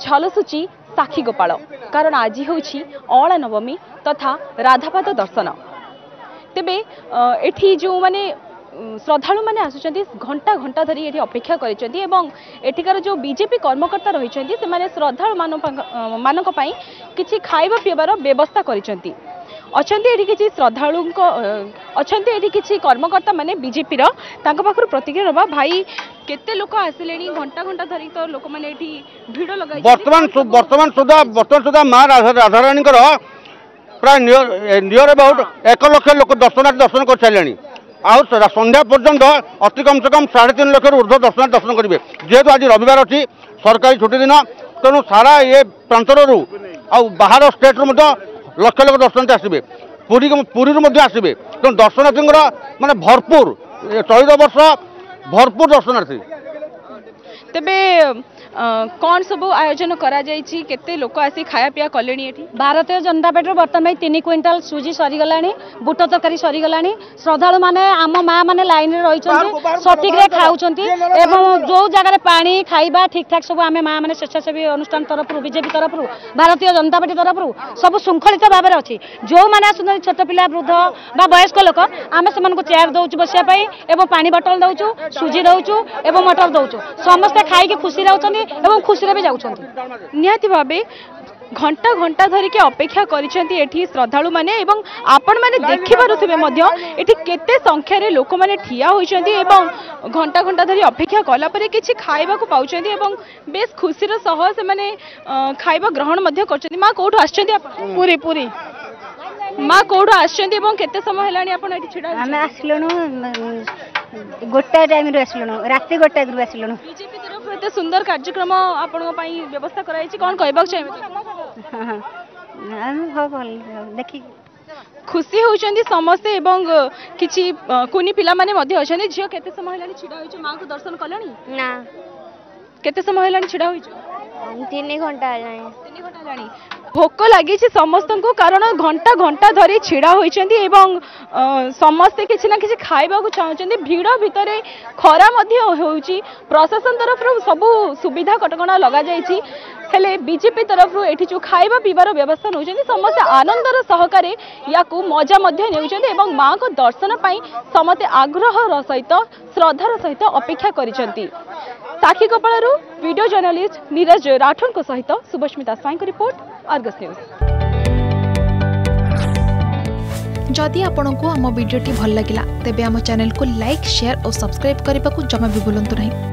झलसुची साखी गोपाल कारण आज हूँ अँला नवमी तथा राधापाद दर्शन। तेबे एठी जो माने श्रद्धा मैंने आसुच्च घंटा घंटा धरी ये अपेक्षा कर जो बीजेपी कर्मकर्ता रही श्रद्धा मानक कि खाइबा पीबार व्यवस्था कर किसी श्रद्धालु अच्छी किसी कर्मकर्ता मैंने बीजेपी पाखर प्रतिक्रिया रहा भाई केते लोक आसिले घंटा घंटा धरी तो लोक मैंने भिड़ लगे बर्तमान सुधा माँ राधाराणी प्राय नियर अबाउट 1 लाख लोक दर्शनार्थी दर्शन कर सारे आ संध्या पर्यंत अति कम से कम 3.5 लाख ऊर्ध्व दर्शनार्थी दर्शन करेंगे। जेहेतु आज रविवार अच्छी सरकारी छुट्टी दिन तेणु सारा ये प्रांतर बाहर स्टेट रु लक्ष लक्ष दर्शनार्थी आसवे पुरी आसवे तेणु दर्शनार्थी माने भरपूर चलित वर्ष भरपूर दर्शनार्थी। तेबे कौन सब आयोजन करा कराई केते लोक आसी खाया पिया कले। भारतीय जनता पार्टी बर्तमान 3 क्विंटाल सुजी सरीगला बुट तरकारी सरीगला श्रद्धा मैंने आम माँ मैंने लाइन रही सठिक खाऊँ एवं जो जगह पानी खाइबा ठीक ठाक सब आम माँ मैंने स्वेच्छासेवी अनुष्ठान तरफ बीजेपी तरफ भारतीय जनता पार्टी तरफ सब शृंखलित भाव में अच्छी जो मैंने आसान छोट पिला वृद्ध वयस्क लोक आम से चेयर दौच बसापी एवं पानी बटल दौचु सुजी दौचु एवं मटर दौचु समस्ते खाई खुशी रहते एवं खुशी भी जाऊँ निहाती भावे घंटा घंटा धरिकी अपेक्षा करी श्रद्धालु माने एवं आपण माने देखि पारुथिबे मध्य एठी केते संख्या रे लोक माने ठिया होइछन्ती एवं घंटा घंटा धरी अपेक्षा कला परे किछि खाइबा को पाउछन्ती एवं बेस खुशी रे सह से माने खाइबा ग्रहण मध्य करछन्ती। मां कोठो आछन्ती आपण? पूरी। मां कोठो आछन्ती एवं केते समय हेलानी आपण एठी छिडा? आमे आसलनु गोटा टाइम रे आसलनु राति गोटा रे आसलनु। बीजेपी तरफ एते सुंदर कार्यक्रम आपण पाई व्यवस्था कराई छि कोन कहबाक चाहि? देखी खुशी होउछन्ती समस्ते एवं किछि कोनी पिला माने मध्ये अछन्ती। झियो केते समय हेलानी छिडा होइछ? मां को दर्शन कलनी ना? केते समय हेलानी छिडा होइछ? 3 घंटा हेलानी। 3 घंटा हेलानी भोक लागी छि समस्तन को कारण घंटा घंटा धरी छिडा होइछन्ती एवं समस्ते किछि ना किछि खाइबा को चाहउछन्ती। भीड़ भितरे खरा मध्ये होउछि प्रशासन तरफ सब सुविधा कटकणा लगा जाईछि हेले बीजेपी तरफ एठी जो खाइबा पीबार व्यवस्था नौछन्ती समस्त आनंदर सहकारे या को मजा मध्य नेउछन्ती एवं माँ को दर्शन पाई समते आग्रह सहित श्रद्धार सहित अपेक्षा करिसन्ती। साखी गोपालरू वीडियो जर्नलिस्ट नीरज राठौर को सहित सुभस्मिता स्वाई को रिपोर्ट आर्गस न्यूज। जदि आपण को हम वीडियो भल लगिला तेबे हम चैनल को लाइक शेयर और सब्सक्राइब करने को जमा भी भूलु नहीं।